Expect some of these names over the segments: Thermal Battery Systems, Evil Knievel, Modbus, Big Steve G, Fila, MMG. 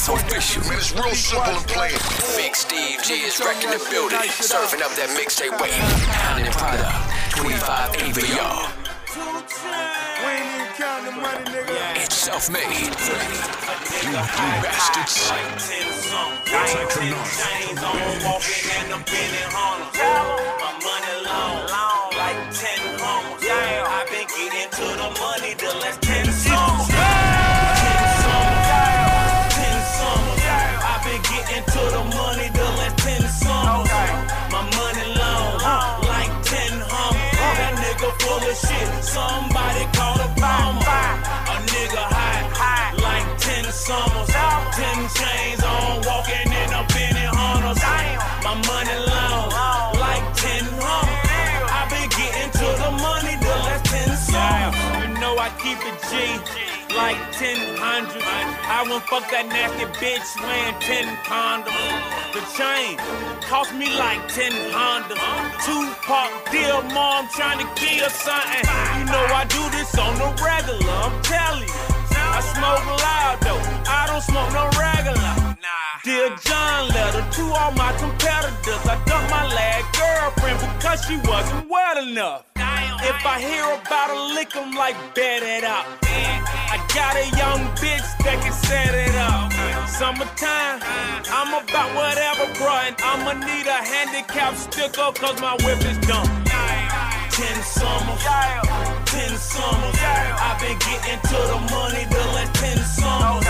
so official. Man, it's real simple and plain. Big Steve G is wrecking the building, serving up that mixtape waiting. Hound and product, 2580 for y'all. It's self-made. You bastards. I've been getting to the money the last 10 songs. I've been getting to the money the last 10 songs. My money long, like 10 humps. That nigga full of shit. Somebody call the bomb. A nigga high, like 10 summers. 10 chains on, walking in a Benny Hunters. My money long, like 10 humps. I've been getting to the money the last 10 songs. You know I keep it G. Like 1000. I won't fuck that nasty bitch wearing 10 condoms. The chain cost me like 10 Hondas. 2-part deal, mom trying to kill something. You know I do this on the regular, I'm telling you. I smoke loud though, I don't smoke no regular. Dear John letter to all my competitors. I dumped my last girlfriend because she wasn't wet enough. If I hear about a lick, I'm like, bet it up. I got a young bitch that can set it up. Summertime, I'm about whatever, bro. And I'ma need a handicap sticker, cause my whip is dumb. 10 summers, 10 summers. I've been getting to the money the last 10 summers.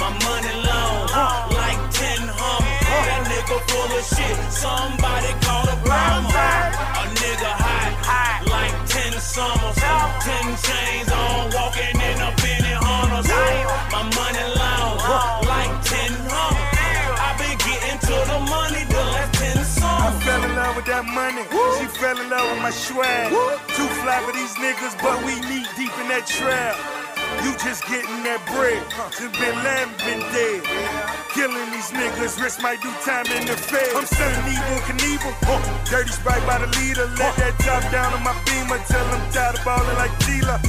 My money long, like 10 humps. That nigga full of shit, somebody call the bomb. A nigga high, like 10 summers. 10 chains on, walking in a Benny Hunters. My money long, like 10 humps. I've been getting to the money the last 10 summers. I fell in love with that money. Woo. She fell in love with my swag. Woo. Too fly for these niggas, but we knee deep in that trail. You just getting that bread, just been lamb, been dead. Killing these niggas, risk might do time in the fed. I'm certain evil Knievel, dirty sprite by the leader. Let that drop down on my beamer, tell them tired of ballin' like Tila.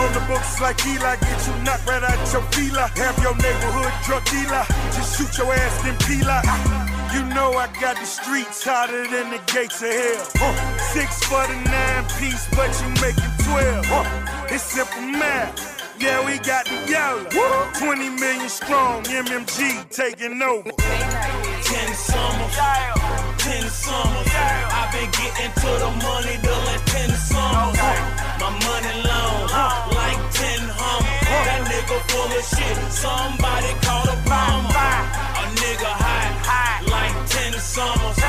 On the books like Eli, get you knocked right out your fila. Have your neighborhood drug dealer, just shoot your ass then Pila. You know I got the streets hotter than the gates of hell. 6 for the 9-piece, but you making 12. It's simple math. Yeah, we got the yellow. 20 million strong, MMG taking over. 10 summers, 10 summers. I've been getting to the money the last 10 summers. My money long, like 10 humps. That nigga full of shit, somebody call the bomb. A nigga high, like 10 summers.